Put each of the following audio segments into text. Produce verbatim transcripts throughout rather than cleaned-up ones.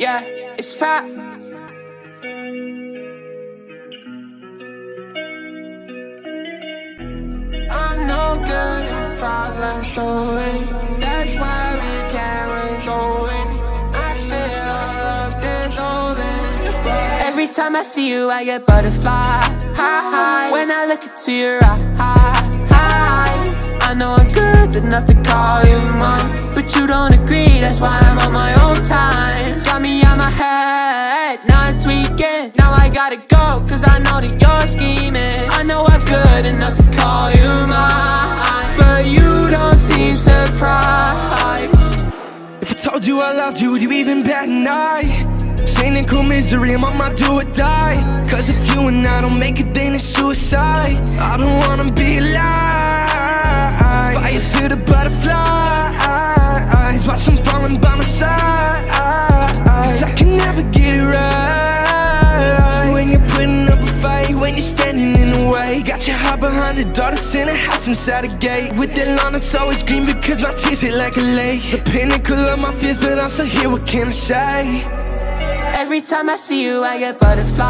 yeah, it's fat. I'm no good at problem solving, that's why we can't resolve it. I feel love dissolving, but every time I see you I get butterfly highs. When I look into your eyes, I know I'm good enough to call you mine, but you don't agree, that's why I'm on my own time. Got me on my head, now I'm tweaking, now I gotta go, cause I know that you're scheming. I know I'm good enough to call you mine, but you don't seem surprised. If I told you I loved you, would you even bat an eye? Shame and cool misery, I'm on my do or die, cause if you and I don't make it, then it's suicide. I don't wanna be alive, fire to the butterflies, watch them falling by my side, cause I can never get it right. When you're putting up a fight, when you're standing in the way, got your heart behind the door that's in a house inside a gate. With that lawn it's always green because my tears hit like a lake. The pinnacle of my fears, but I'm still here, what can I say? Every time I see you, I get butterfly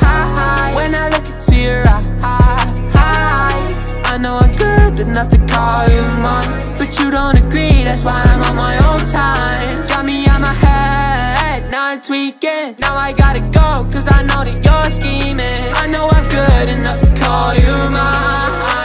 highs. When I look into your eyes, I know I'm good enough to call you mine, but you don't agree, that's why I'm on my own time. Got me on my head, now I'm tweaking, now I gotta go, cause I know that you're scheming. I know I'm good enough to call you mine,